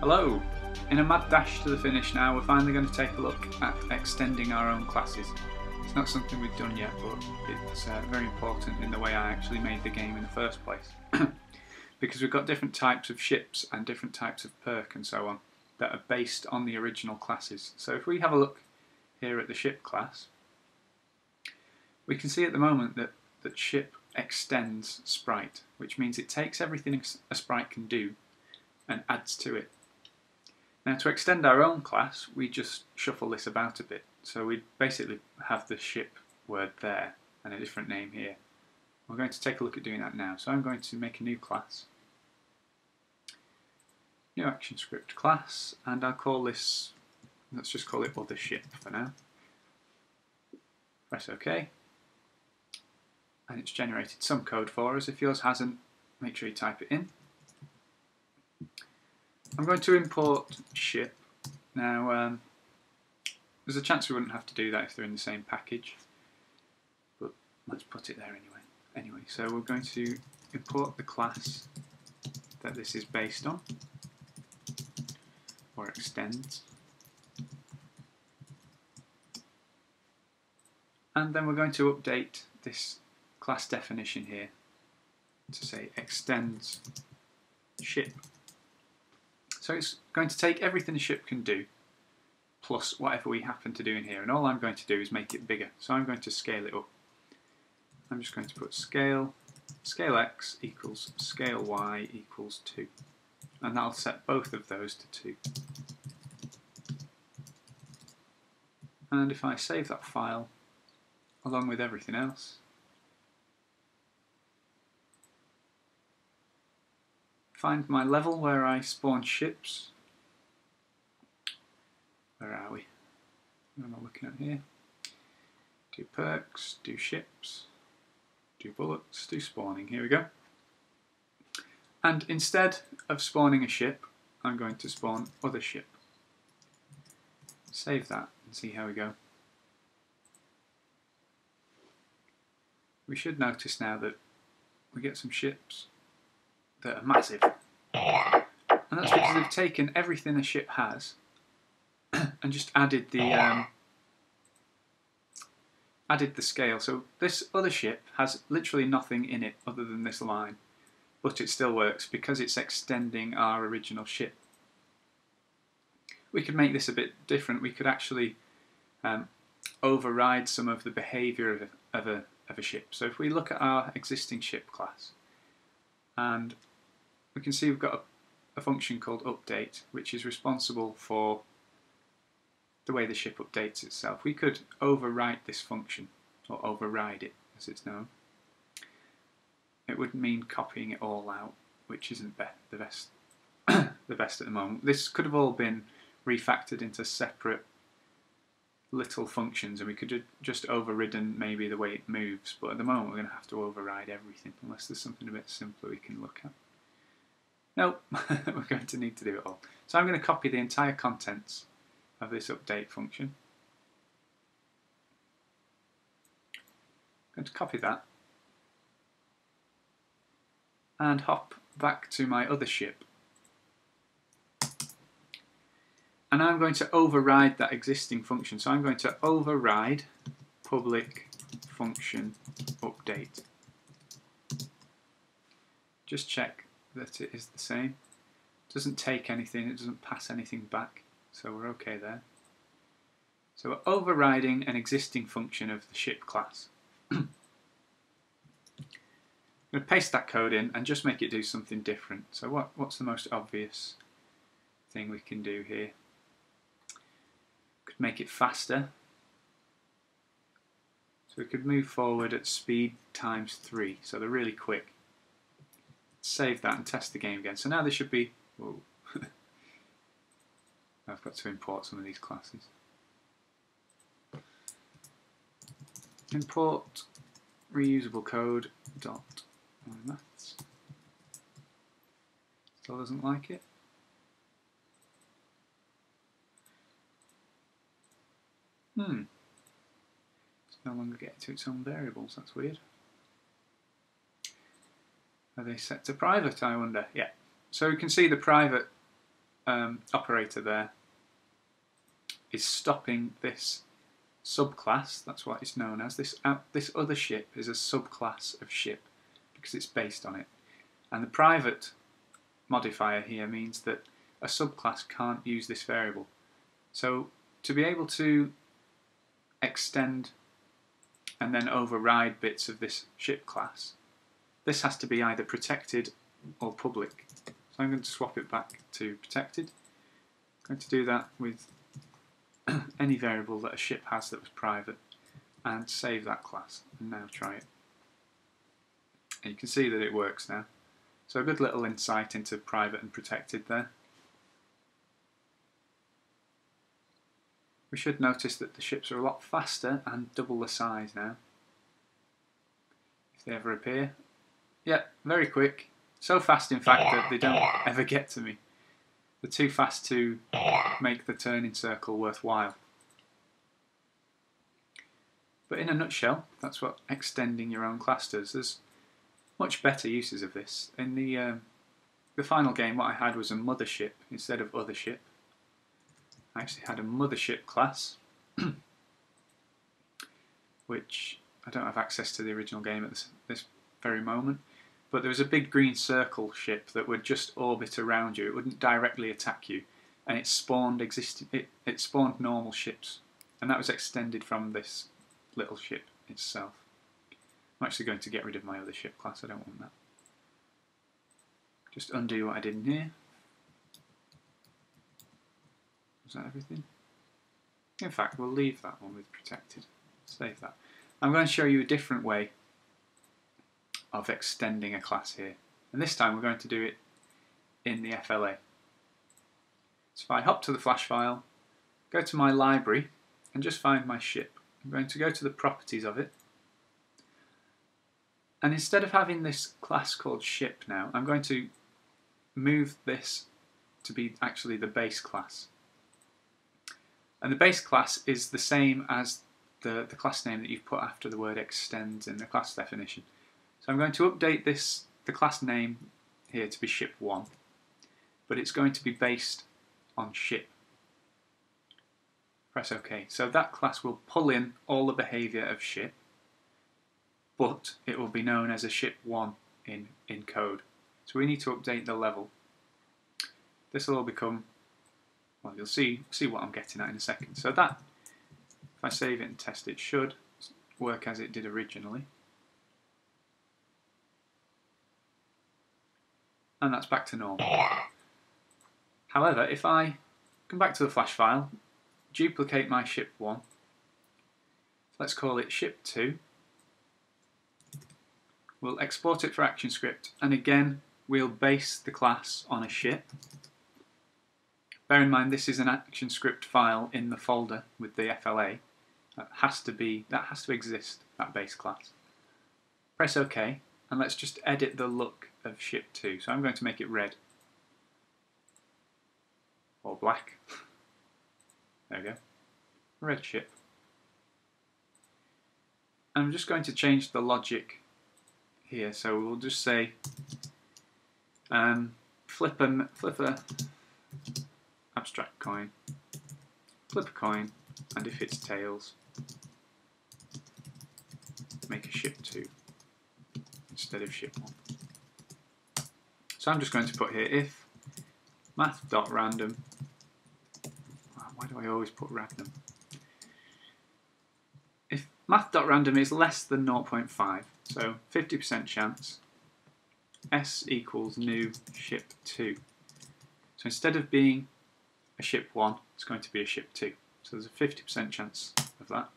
Hello! In a mad dash to the finish now, we're finally going to take a look at extending our own classes. It's not something we've done yet, but it's very important in the way I actually made the game in the first place. Because we've got different types of ships and different types of perk and so on that are based on the original classes. So if we have a look here at the ship class, we can see at the moment that ship extends sprite, which means it takes everything a sprite can do and adds to it. Now to extend our own class, we just shuffle this about a bit. So we basically have the ship word there and a different name here. We're going to take a look at doing that now. So I'm going to make a new class, new ActionScript class, and I'll call this, let's just call it OtherShip for now. Press OK. And it's generated some code for us. If yours hasn't, make sure you type it in. I'm going to import ship. Now, there's a chance we wouldn't have to do that if they're in the same package, but let's put it there anyway. Anyway, so we're going to import the class that this is based on, or extends. And then we're going to update this class definition here to say extends ship. So it's going to take everything a ship can do plus whatever we happen to do in here, and all I'm going to do is make it bigger. So I'm going to scale it up. I'm just going to put scale x equals scale y equals 2, and that'll set both of those to 2. And if I save that file along with everything else, find my level where I spawn ships. Where are we? What am I looking at here? Do perks, do ships, do bullets, do spawning. Here we go. And instead of spawning a ship, I'm going to spawn other ship. Save that and see how we go. We should notice now that we get some ships that are massive. And that's because they've taken everything a ship has and just added the scale. So this other ship has literally nothing in it other than this line, but it still works because it's extending our original ship. We could make this a bit different. We could actually override some of the behaviour of a ship. So if we look at our existing ship class, and we can see we've got a function called update, which is responsible for the way the ship updates itself. We could overwrite this function, or override it as it's known. It would mean copying it all out, which isn't the best at the moment. This could have all been refactored into separate little functions, and we could have just overridden maybe the way it moves, but at the moment we're going to have to override everything unless there's something a bit simpler we can look at. Nope, we're going to need to do it all. So I'm going to copy the entire contents of this update function. I'm going to copy that and hop back to my other ship. And I'm going to override that existing function. So I'm going to override public function update. Just check that it is the same. It doesn't take anything, it doesn't pass anything back. So we're okay there. So we're overriding an existing function of the ship class. I'm going to paste that code in and just make it do something different. So what's the most obvious thing we can do here? Could make it faster. So we could move forward at speed times 3. So they're really quick. Save that and test the game again. So now they should be... Whoa. I've got to import some of these classes. Import reusable code dot maths. Still doesn't like it. It's no longer getting to its own variables. That's weird. Are they set to private, I wonder? Yeah. So you can see the private operator there is stopping this subclass. That's what it's known as. This other ship is a subclass of ship because it's based on it. And the private modifier here means that a subclass can't use this variable. So to be able to extend and then override bits of this ship class, this has to be either protected or public. So I'm going to swap it back to protected. I'm going to do that with any variable that a ship has that was private and save that class, and now try it. And you can see that it works now. So a good little insight into private and protected there. We should notice that the ships are a lot faster and double the size now, if they ever appear. Yeah, very quick. So fast, in fact, that they don't ever get to me. They're too fast to make the turning circle worthwhile. But in a nutshell, that's what extending your own class does. There's much better uses of this. In the final game, what I had was a mothership instead of OtherShip. I actually had a mothership class, which I don't have access to the original game at this very moment, but there was a big green circle ship that would just orbit around you. It wouldn't directly attack you, and it spawned it spawned normal ships, and that was extended from this little ship itself. I'm actually going to get rid of my other ship class. I don't want that. Just undo what I did in here. Is that everything? In fact, we'll leave that one with protected. Save that. I'm going to show you a different way of extending a class here, and this time we're going to do it in the FLA. So if I hop to the Flash file, go to my library and just find my ship. I'm going to go to the properties of it, and instead of having this class called ship now, I'm going to move this to be actually the base class. And the base class is the same as the class name that you've put after the word extends in the class definition. So I'm going to update the class name here to be Ship1, but it's going to be based on ship. Press OK. So that class will pull in all the behaviour of ship, but it will be known as a Ship1 in code. So we need to update the level. This will all become... well, you'll see what I'm getting at in a second. So that, if I save it and test it, should work as it did originally. And that's back to normal. However, if I come back to the Flash file, duplicate my Ship1, let's call it Ship2, we'll export it for ActionScript, and again, we'll base the class on a ship. Bear in mind, this is an ActionScript file in the folder with the FLA. That has to exist, that base class. Press OK, and let's just edit the look of Ship2. So I'm going to make it red or black. There we go, red ship. And I'm just going to change the logic here. So we'll just say flipper. Abstract coin, flip a coin, and if it's tails, make a Ship2 instead of Ship1. So I'm just going to put here if math.random, why do I always put random? If math.random is less than 0.5, so 50% chance, s equals new Ship2. So instead of being a Ship1, it's going to be a Ship2. So there's a 50% chance of that.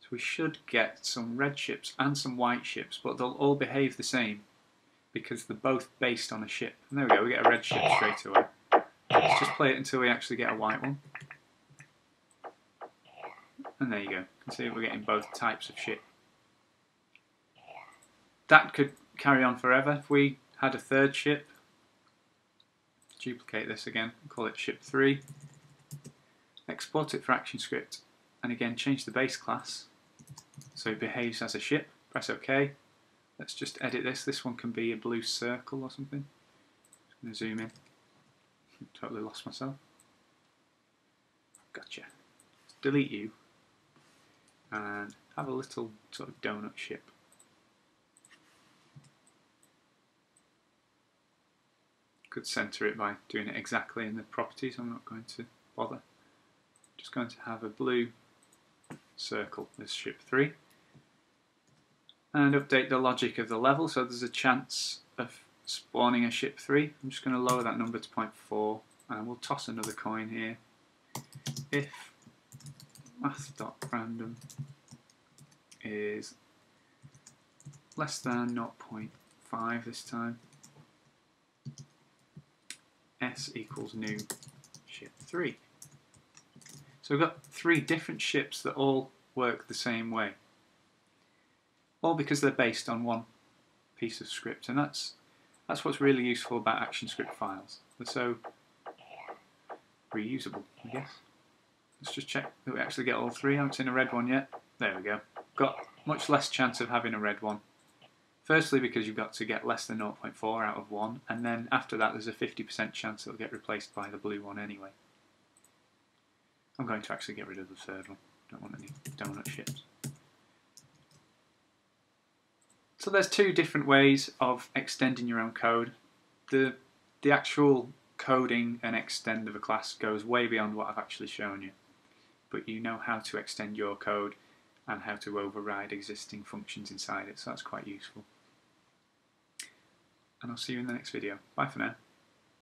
So we should get some red ships and some white ships, but they'll all behave the same because they're both based on a ship. And there we go, we get a red ship straight away. Let's just play it until we actually get a white one. And there you go. You can see we're getting both types of ship. That could carry on forever. If we had a third ship, duplicate this again, call it Ship3, export it for ActionScript, and again change the base class so it behaves as a ship. Press OK. Let's just edit this. This one can be a blue circle or something. Just going to zoom in. Totally lost myself. Gotcha. Let's delete you and have a little sort of donut ship. Could center it by doing it exactly in the properties. I'm not going to bother. Just going to have a blue circle as Ship3 and update the logic of the level. So there's a chance of spawning a Ship3. I'm just going to lower that number to 0.4 and we'll toss another coin here. If math.random is less than 0.5 this time, s equals new Ship3. So we've got three different ships that all work the same way, all because they're based on one piece of script, and that's what's really useful about ActionScript files. They're so reusable, I guess. Let's just check that we actually get all three. I haven't seen a red one yet. There we go. Got much less chance of having a red one. Firstly, because you've got to get less than 0.4 out of one, and then after that there's a 50% chance it'll get replaced by the blue one anyway. I'm going to actually get rid of the third one. Don't want any donut ships. So there's two different ways of extending your own code. The actual coding and extend of a class goes way beyond what I've actually shown you, but you know how to extend your code and how to override existing functions inside it, so that's quite useful. And I'll see you in the next video. Bye for now.